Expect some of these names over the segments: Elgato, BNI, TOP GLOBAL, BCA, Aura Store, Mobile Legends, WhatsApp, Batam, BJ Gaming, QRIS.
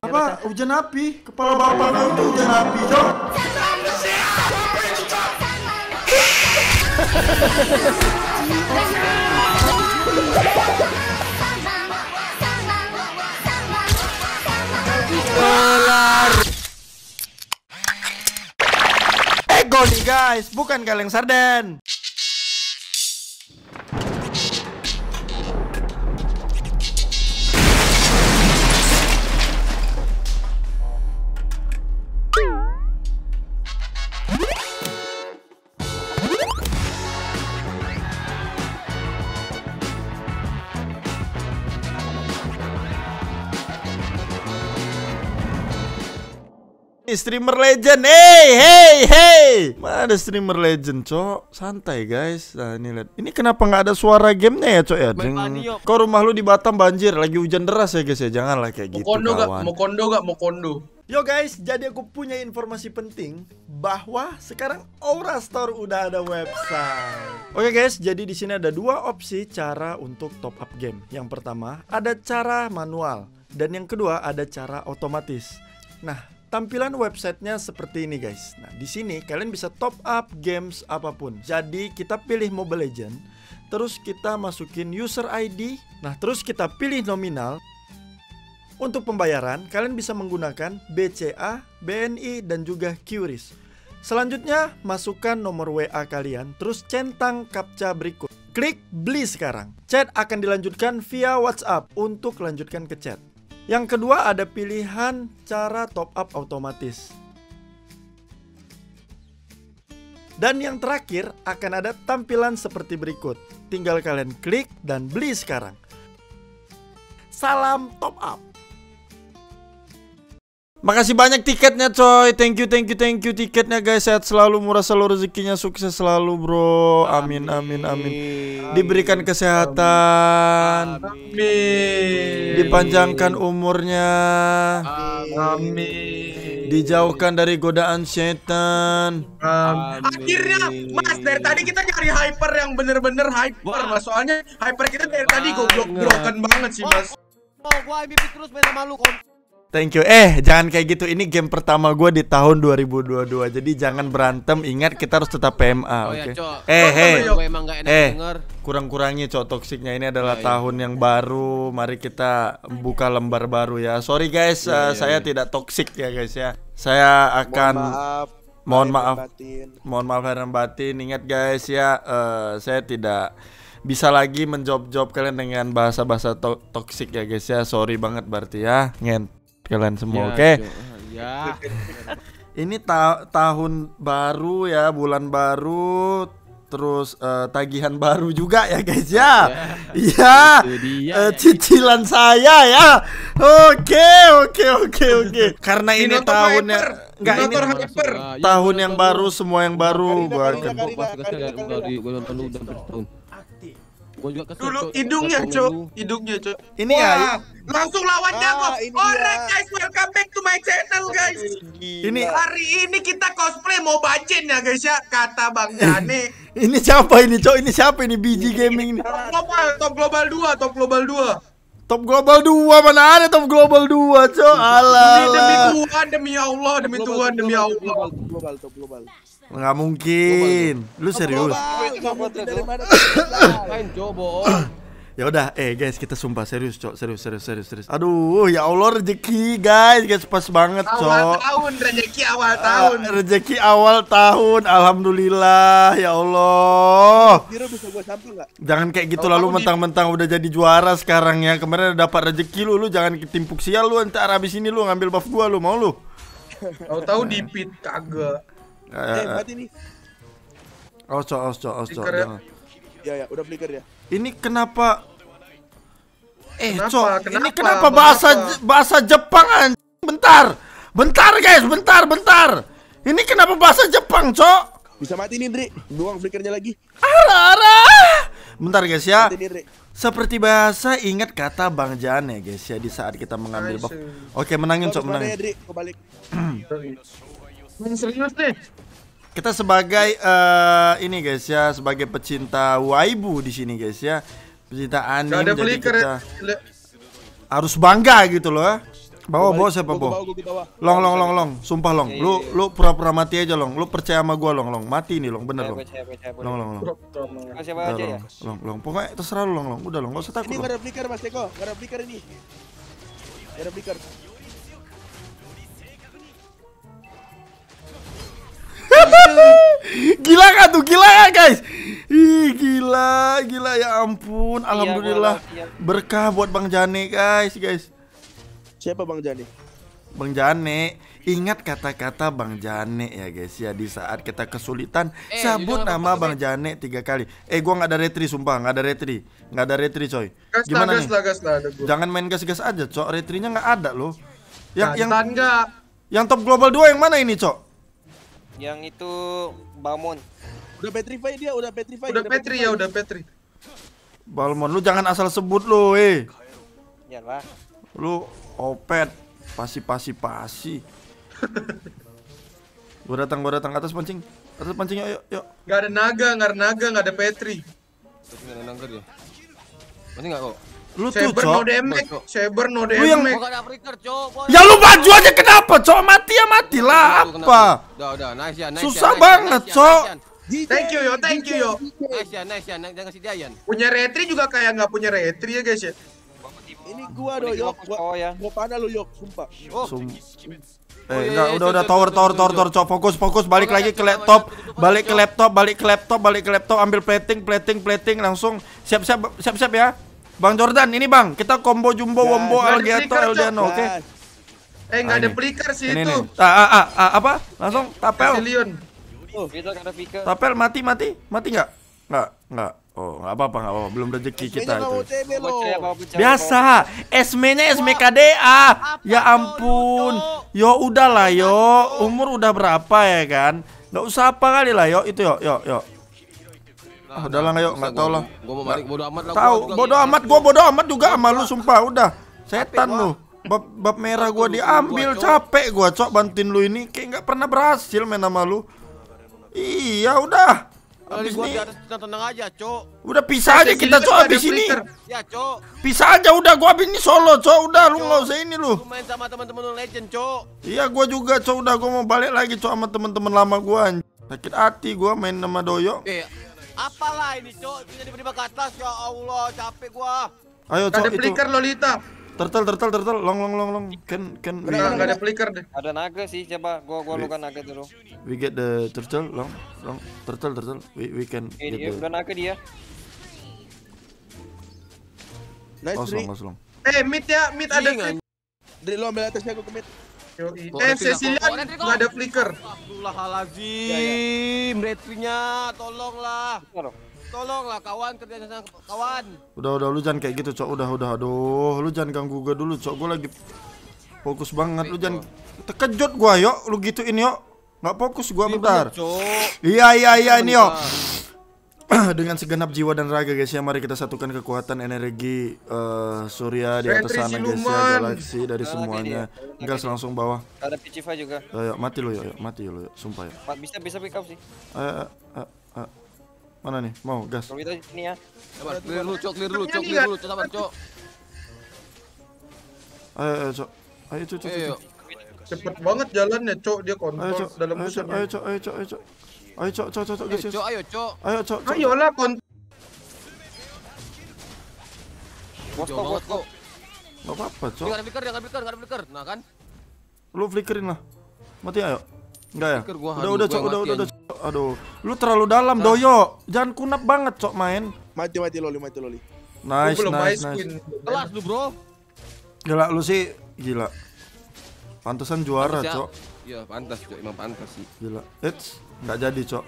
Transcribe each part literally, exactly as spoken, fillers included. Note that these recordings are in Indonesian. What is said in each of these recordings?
Apa? Hujan api? Kepala bapak lu itu hujan api, Jok. Ego nih guys, bukan kaleng sarden. Streamer legend, hey, hey, hey, mana ada streamer legend, cok? Santai guys. Nah ini lihat, ini kenapa nggak ada suara gamenya ya, cok ya? Jeng... Kok rumah lu di Batam banjir, lagi hujan deras ya guys ya, janganlah kayak gitu. Mau kondo gak? Mau kondo gak? Mau kondo. Yo guys, jadi aku punya informasi penting bahwa sekarang Aura Store udah ada website. Oke guys, jadi di sini ada dua opsi cara untuk top up game. Yang pertama ada cara manual dan yang kedua ada cara otomatis. Nah, tampilan websitenya seperti ini guys. Nah di sini kalian bisa top up games apapun. Jadi kita pilih Mobile Legends, terus kita masukin user I D. Nah terus kita pilih nominal. Untuk pembayaran kalian bisa menggunakan B C A, B N I dan juga Q R I S. Selanjutnya masukkan nomor W A kalian, terus centang captcha berikut. Klik beli sekarang. Chat akan dilanjutkan via WhatsApp untuk lanjutkan ke chat. Yang kedua ada pilihan cara top up otomatis. Dan yang terakhir akan ada tampilan seperti berikut. Tinggal kalian klik dan beli sekarang. Salam top up. Makasih banyak tiketnya coy. Thank you, thank you, thank you tiketnya guys. Sehat selalu, murah selalu, rezekinya sukses selalu bro. Amin, amin, amin, amin. Diberikan kesehatan. Amin. Amin. Dipanjangkan umurnya. Amin. Dijauhkan dari godaan setan. Amin. Akhirnya mas, dari tadi kita cari hyper yang bener-bener hyper mas. Soalnya hyper kita dari tadi goblok-broken banget sih mas. Oh, gua M V P terus main sama lu. Thank you. Eh, jangan kayak gitu. Ini game pertama gue di tahun dua ribu dua puluh dua. Jadi jangan berantem. Ingat kita harus tetap P M A, oh oke. Okay? Ya, eh, hey, eh, kurang-kurangi cok toksiknya. Ini adalah ya, tahun ya. yang baru. Mari kita buka lembar baru ya. Sorry guys, ya, ya, uh, ya. saya tidak toksik ya guys ya. Saya akan mohon maaf, mohon maaf lahir dan batin. Ingat guys ya, uh, saya tidak bisa lagi menjawab-jawab kalian dengan bahasa-bahasa to toksik ya guys ya. Sorry banget berarti ya, ngent. Kalian semua ya, oke okay? ya. Ini ta tahun baru ya, bulan baru, terus uh, tagihan baru juga ya guys ya. Iya ya, uh, cicilan ya. saya ya. Oke oke oke oke. Karena ini tahunnya enggak ini hyper. Tahun yang baru, semua yang baru gua akan dulu hidungnya cok, hidungnya cok. Ini ya langsung lawan jago. Alright guys, welcome back to my channel guys. Ini hari ini kita cosplay mau bacin ya guys ya, kata Bang Jani. Ini siapa ini cok? Ini siapa ini? B J Gaming ini. Top Global dua, Top Global dua. Top Global dua, mana ada Top Global dua cok? Alah. Demi Tuhan, demi Allah, demi Tuhan, demi Allah. Top Global, Top Global. Nggak mungkin. Lu serius? Ya udah, eh guys, kita sumpah serius, cok. Serius, serius, serius, serius. Aduh, ya Allah rezeki, guys. Guys pas banget, cok. Awal tahun rezeki awal tahun. Uh, rezeki awal tahun. Alhamdulillah, ya Allah. Kira bisa gua sampel enggak? Jangan kayak gitu lalu mentang-mentang udah jadi juara sekarang ya. Kemarin dapat rezeki lu, lu jangan ketimpuk sial lu. Entar habis ini lu ngambil buff gua lu, mau lu? Tahu-tahu dipit kagak. Eh, ini. Oh, co, oh, co, oh, co. Ya, ya, udah flicker ya. Ini kenapa? Eh, kenapa, co, kenapa, ini kenapa bahasa kenapa? bahasa Jepang anjing? Bentar. Bentar, guys, bentar, bentar. Ini kenapa bahasa Jepang, co? Bisa mati nih, Dri. Doang flickernya lagi. Arah, arah. Bentar, guys ya. Nih, seperti bahasa ingat kata Bang Jan ya, guys ya, di saat kita mengambil buff. Oke, menangin, co, menangin. Ya, Dri, kebalik. Serius deh. Kita sebagai uh, ini guys ya, sebagai pecinta waibu di sini guys ya, pecinta anime, jadi kita harus bangga gitu loh. Bawa bawa siapa bawa? Long long long long, sumpah long. Lu lu pura-pura mati aja long. Lu percaya sama gua long long. Mati nih long, bener long. Long long long. Long long. Pokoknya terserah lu long long. Udah long, nggak usah takut. Ini nggak ada flicker Mas Deko, nggak ada flicker ini. Nggak ada flicker. Gila kan tuh, gila kan guys. Ih, gila, gila ya ampun. Alhamdulillah berkah buat Bang Jane guys, guys. Siapa Bang Jane? Bang Jane, ingat kata-kata Bang Jane ya guys ya. Di saat kita kesulitan, eh, sebut nama Bang Jane tiga kali. Eh, gua nggak ada retri sumpah, nggak ada retri, nggak ada retri coy. Gas gimana gas nih? Lah, gas lah, jangan main gas-gas aja cok, retrinya nggak ada loh. Yang nah, yang enggak. Yang top global dua yang mana ini cok? Yang itu Balmon. Udah petrify dia, udah petrify. Udah, udah petri petrify. ya, udah petri. Balmon, lu jangan asal sebut lu, eh. Ya lah. Lu opet, pasi-pasi-pasi. Gua datang, gua datang atas pancing. Atas pancing yuk, yuk, yuk. Gak ada naga, gak ada naga, gak ada petri. Gak ada naga dia. Masih gak kok. Lu Saber tuh, cok. No Saber no D M. Lu yang ya lu baju aja kenapa, cok? Mati ya matilah apa? Udah, udah, nice ya, nice. Susah nice, banget, nice, cok. Nice, thank you yo, thank you yo. Nice ya, nice ya. Jangan kasih Dayan. Punya retri juga kayak enggak punya retri ya, guys ya. Ini gua do, yo. Gua, gua pada lu, yo, sumpah. Oh. Sum Eh, enggak, udah udah tower tower tower tower cok, fokus fokus, balik lagi ke laptop, balik ke laptop, balik ke laptop, balik ke laptop, ambil plating, plating, plating langsung siap-siap siap-siap ya. Bang Jordan, ini Bang, kita combo jumbo wombo Elgato Eldiano, oke? Eh, nggak ada flicker sih itu. Ah, ah, apa? Langsung tapel. Tapel mati mati mati nggak? Nggak nggak. Oh, nggak apa-apa nggak apa. Belum rezeki kita itu. Biasa. S M-nya S M K D A. Ya ampun. Yo udahlah yo. Umur udah berapa ya kan? Nggak usah apa kali lah yo itu yo yo yo. Ah, udah lah, yuk, nggak tahu lah. Gua mau balik bodo amat lah. Tahu, bodo amat, gua bodo amat juga sama lu sumpah, udah. Setan lu. Bab bab merah gua diambil, capek gua cok bantuin lu ini, kayak nggak pernah berhasil main sama lu. Iya, udah. Habis ini tenang aja, cok. Udah pisah aja kita cok abis ini. Ya, cok. Pisah aja udah, gua abis ini solo, cok. Udah lu nggak usah ini lu. Gua main sama teman-teman lu legend, cok. Iya, gua juga cok, udah gua mau balik lagi cok sama teman-teman lama gua. Sakit hati gua main sama doyo. Apalah ini cok, ini tiba-tiba ke atas, ya Allah capek gua. Ayo cok, ada flicker Lolita. Tertel tertel tertel long long long long. Ken ken. Enggak ada flicker deh. Ada naga sih, coba gua gua lukan naga dulu. We get the turtle long long turtle turtle. We we can get the. Udah naga dia. Nice long. Eh mid ya, mid ada. Dari lo ambil atasnya aku ke mid. Eh Cecilia nggak ada flicker. Astagfirullahaladzim, retrinya tolonglah, tolonglah kawan, kerjanya sama kawan. Udah udah lu jangan kayak gitu cok, udah udah aduh, lu jangan ganggu gue dulu cok, gue lagi fokus banget, lu jangan terkejut gue yuk, lu gituin yuk, nggak fokus gue bentar. Iya iya iya ini yuk. Dengan segenap jiwa dan raga guys ya, mari kita satukan kekuatan energi uh, surya di atas sana guys ya, galaksi dari semuanya. Gas langsung bawah. Ada Piciva juga. Ayo mati lo ya, mati lo ya, sumpah ya. Bisa bisa pick up sih. Ayo, ayo, ayo. Mana nih? Mau gas. Kalau kita ini ya. Sabar, clear dulu, cok, clear dulu, cok, clear dulu, sabar, cok. Ayo, ayo, cok. Ayo, cok, cok. Cepet banget jalannya, cok, dia kontrol dalam musuh. Ayo, cok, ayo, cok, ayo, cok. Ayo cok cok cok guys. Ayo cok ayo cok. Ayo cok. Ayolah kon. Bos kok. Enggak apa-apa cok. Jangan flicker, jangan flicker, enggak ada flicker. Nah kan. Lu flickerin lah. Mati ayo. Enggak ya? Udah udah cok, udah udah udah. Aduh, lu terlalu dalam doyo. Jangan kunap banget cok main. Mati mati loli, mati loli. Nice nice nice. Kelas lu bro. Gila lu sih, gila. Pantesan juara cok. Iya, pantas cok, emang pantas sih. Gila. It's nggak jadi cok,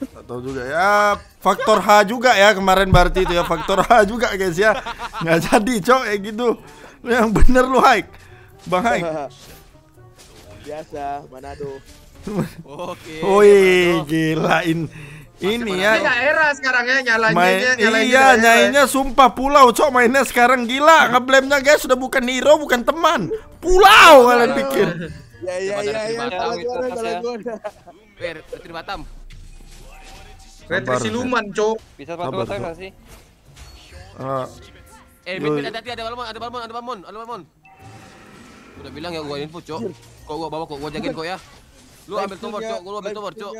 nggak tahu juga ya, faktor H juga ya kemarin berarti itu ya, faktor H juga guys ya, nggak jadi cok kayak gitu. Lu yang bener lu hike bang hike biasa Manado. Oke, wih gilain ini ya era sekarang ya, nyalanya nyalain iya nyainya sumpah pulau cok mainnya sekarang, gila ngeblame-nya guys, sudah bukan hero bukan teman, pulau kalian pikir. Ya ya ya ya. Ber, retri Batam. Retri siluman, cok. Bisa patuh attack enggak sih? Eh, ada ada ada balmon, ada balmon, ada balmon, ada balmon. Udah bilang ya gua info, Cok. Kok gua bawa, kok gua jagain kok ya. Lu ambil tombol, Cok. Gua ambil tombol, Cok.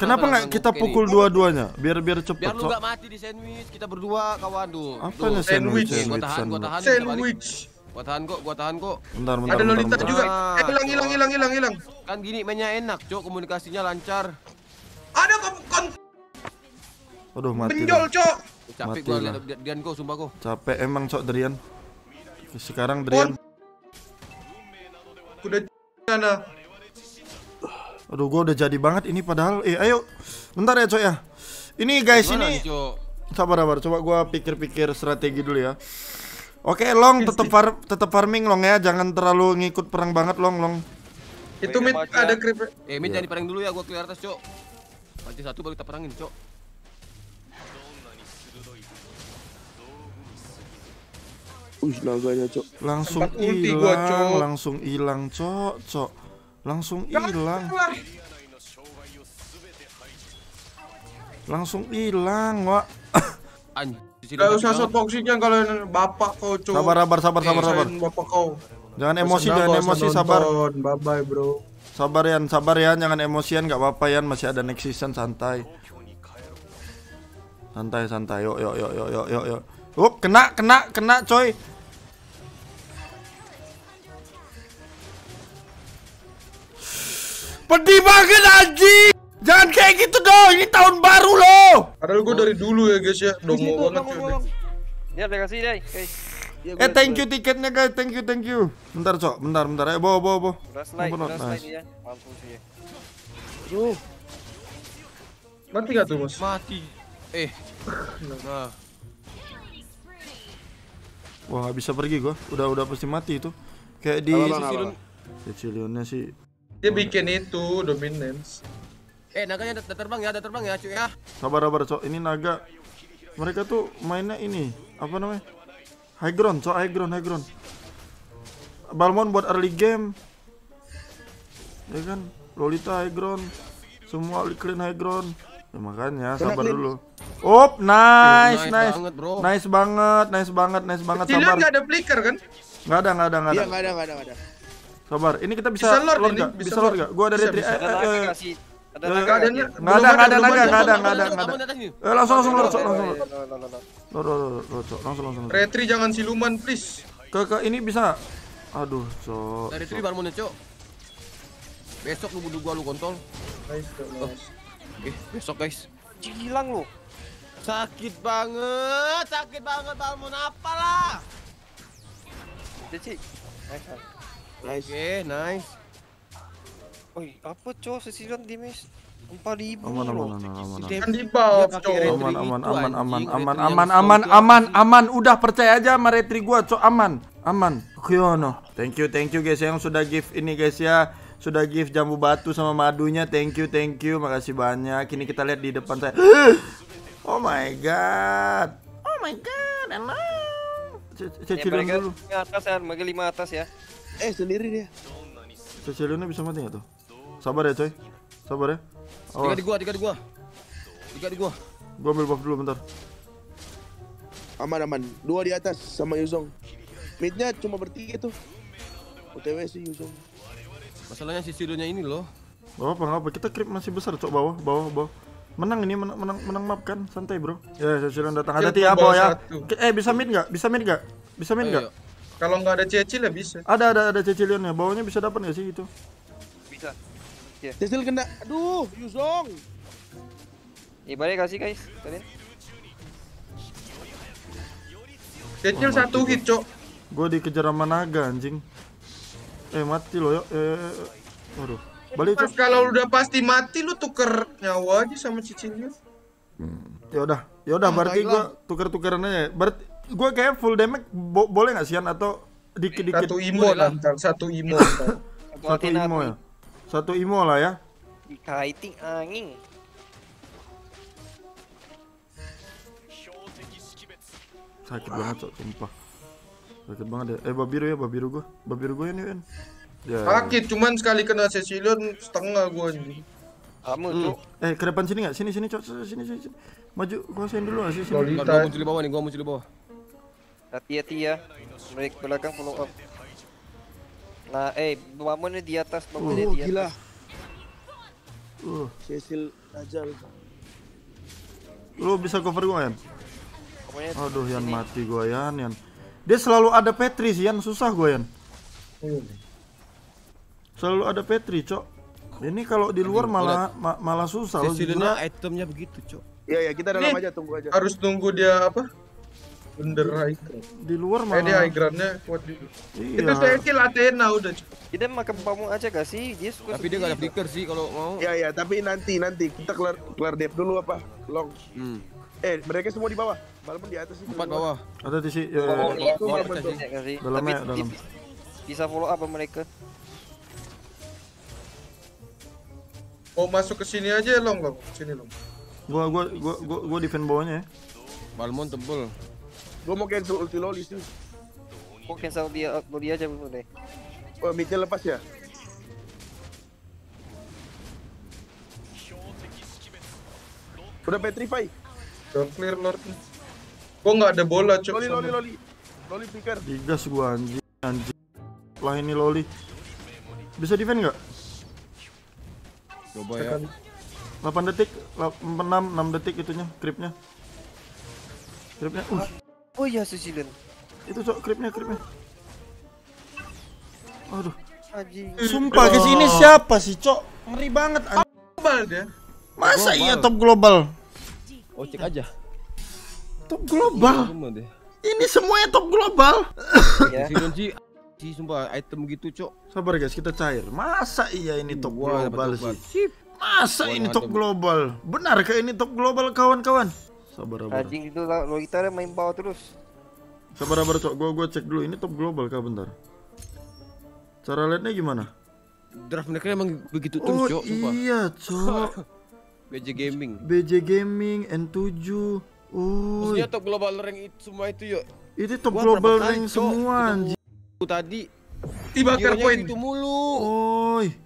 Kenapa enggak kita pukul dua-duanya? Biar biar cepet, Cok. Biar lu enggak mati di sandwich. Kita berdua, kawan. Duh. Apanya sandwich? Gua tahan, gua tahan. Sandwich. Gua tahan kok, gua tahan kok. Bentar, bentar. Ada Lolita juga. Eh, hilang, hilang, hilang, hilang, hilang. Kan gini mainnya enak, Cok. Komunikasinya lancar. Ada kon. Aduh, mati. Benjol, Cok. Capek gua lihat Drian kok, sumpah kok. Capek emang, Cok, Drian. Sekarang Drian. Udah sana. Aduh, gua udah jadi banget ini padahal. Eh, ayo. Bentar ya, Cok ya. Ini guys, gimana ini. Sabar-sabar, coba gua pikir-pikir strategi dulu ya. Oke, Long tetap far tetap farming Long ya. Jangan terlalu ngikut perang banget Long, Long. Itu mid ada creep. Eh, mid jangan diperang dulu ya, gua clear atas, Cok. Nanti satu baru kita perangin, Cok. Ush, naganya, Cok. Langsung hilang, langsung hilang, Cok, Cok. Langsung hilang. Langsung hilang, Wak. Gak usah sok toksiknya kalau bapak kau, Cok. Sabar, sabar, sabar, sabar, sabar. Bapak kau. Jangan emosi, jangan emosi, sabar. Bye bye, bro. Sabar Yan, sabar Yan, jangan emosian, gak apa-apa Yan, masih ada next season, santai. Santai, santai. Yuk, yuk, yuk, yuk, yuk, yuk, yuk. Up, kena, kena, kena, coy. Pedih banget anjing. Jangan kayak gitu dong, ini tahun baru loh. Padahal gue dari dulu ya guys ya, dong mau banget coy. Ya, terima kasih deh. Eh, thank you tiketnya guys, thank you, thank you. Bentar Cok, bentar, bentar. Eh, bawa, bawa, bawa. Mati gak tuh bos? Mati. Eh, nah. Wah, gak bisa pergi gua. Udah udah pasti mati itu. Kayak di Sicilionnya sih. Dia bikin itu dominance. Eh, naganya ada terbang ya, ada terbang ya, cuy ya. Sabar-sabar, Cok. Ini naga. Mereka tuh mainnya ini, apa namanya? High ground, Cok. High ground, high ground. Balmon buat early game. Ya kan? Lolita high ground. Semua clean high ground. Ya, makanya sabar dulu. Op, nice, nice, nice banget, bro. Nice banget, nice banget, nice banget. Sabar. Gak ada flicker kan? Gak ada, gak ada, gak ada. Iya, gak ada, gak ada, gak ada. Sabar. Ini kita bisa lord enggak? Bisa lord enggak? Gua ada retri. Eh, eh. Ada naga ada enggak? Enggak ada, enggak ada naga, enggak ada, enggak ada, enggak ada. Eh, langsung langsung lord, langsung lord. Lord, lord, lord, langsung langsung. Retri jangan siluman, please. Kakak ini bisa. Aduh, Cok. Retri barmon, Cok. Besok lu budu gua lu kontol. Eh, besok guys. Hilang lu. Sakit banget, sakit banget balmon apalah. Cici. Nice. Oke, nice. Oi, apa coy sisiran dimis? empat ribu. Aman aman aman. Aman aman aman aman aman aman aman aman aman udah percaya aja sama retri gua, Cok, aman. Aman. Kiono. Thank you, thank you guys yang sudah give ini guys ya. Sudah give jambu batu sama madunya. Thank you, thank you. Makasih banyak. Ini kita lihat di depan saya. Oh my god. Oh my god. Hello. Cecilun dulu. Ke atas ya, bagi lima atas ya. Eh, sendiri dia. Cecilunnya bisa mati enggak tuh? Sabar ya, coy. Sabar ya. Awas. Tiga di gua, tiga di gua. Tiga di gua. Gua ambil buff dulu bentar. Aman, aman. Dua di atas sama Yuzong. Midnya cuma bertiga tuh. O T W sih Yuzong. Masalahnya si sidonya ini loh. Bawa apa apa kita creep masih besar, Cok. Bawah, bawah, bawah. Menang ini, menang, menang, menang map kan? Santai, bro. Ya, Cecil datang. Hati-hati ya, bawah ya. Eh, bisa mid enggak? Bisa mid enggak? Bisa mid enggak? Kalau enggak ada Cecil ya bisa. Ada, ada, ada Cecilionnya. Bawahnya bisa dapat enggak sih itu? Bisa. Ya. Cecil kena. Aduh, Yuzong. Ibaratnya kasih, guys. Kalian. Cecil oh, satu hit, Cok. Gua dikejar sama naga, anjing. Eh mati lo ya. Eh, aduh. Balik Cok. Kalau udah pasti mati lu tuker nyawa aja sama cicingnya. Hmm. Ya udah, ya udah berarti gua tuker-tukeran aja. Berarti gua kayak full damage bo boleh enggak Sian atau dikit-dikit satu imo lah, satu imo. Satu imo ya. Satu imo lah ya. Dikaiting angin. Sakit banget, Cok, sumpah. Sakit banget deh. Eh, babiru ya, babiru gua. Babiru gua ini, Wen. Ya. Sakit, cuman sekali kena Cecilion setengah gua ini. Kamu tuh. Eh, ke depan sini enggak? Sini sini, Cok. Sini sini. Maju, kuasain dulu lah sini. Lolita. Gua muncul di bawah nih, gua muncul di bawah. Hati-hati ya. Break belakang follow up. Nah, eh, bangunnya di atas, bangunnya oh, di gila. Atas. Uh, Cecil aja lu. Lu bisa cover gua, Yan? Aduh, Yan ini. Mati gua, Yan, Yan. Dia selalu ada Petri sih, Yan, susah gua, Yan. Selalu ada Petri, Cok. Ini kalau di luar malah ma malah susah. Cecilnya itemnya begitu, Cok. Iya, ya, kita dalam ini aja, tunggu aja. Harus tunggu dia apa? Bendera itu di luar malah. Eh, dia high ground-nya kuat juga. Iya. Itu Cecil Athena udah, Cok. Kita makan pamu aja gak sih? Dia suka. Tapi dia gak ada flicker sih kalau mau. Iya, iya, tapi nanti nanti kita kelar kelar dev dulu apa? Long. Hmm. Eh, mereka semua di bawah. Walaupun di atas sih. Empat bawah. Ada di sini. Ya, ya, ya. Dalamnya, dalam. Bisa follow up sama mereka. Oh, masuk ke sini aja, Long, Long. Sini, Long. Gua gua gua gua, gua defend bawahnya ya. Balmon tebel. Gua mau cancel ulti Loli sih. Kok cancel dia ulti aja belum deh. Oh, Mitchell lepas ya? Udah petrify. Udah clear Lord. Gua enggak ada bola, Cok. Loli, Loli, Loli. Loli pikir. Digas gua anjing, anjing. Lah ini Loli. Bisa defend enggak? Coba ya. delapan detik, enam detik itunya, creepnya. Creepnya. Uh. Oh iya, Sicilian. Itu Cok, creepnya, creepnya. Aduh, sumpah ke sini siapa sih, Cok? Ngeri banget anjing. Global dia. Masa global. Iya top global. Oh, cek aja. Top global. Ini semuanya top global. Ya. Sih si sumpah item gitu, Cok. Sabar guys, kita cair. Masa iya ini top Wah, global sih? Sip. Masa Wah, ini top itu. Global? Benarkah ini top global kawan-kawan? Sabar sabar. Anjing itu lo gitarnya main bawah terus. Sabar sabar, Cok. Gua gua cek dulu ini top global kah bentar. Cara liatnya gimana? Draft mereka emang begitu terus, Cok. Oh iya, Cok. B J Gaming. B J Gaming N tujuh. Oh. Maksudnya top global rank itu semua itu, Cok. Itu top Wah, global rank semua anjir. Tadi dibakar poin itu mulu. Oi.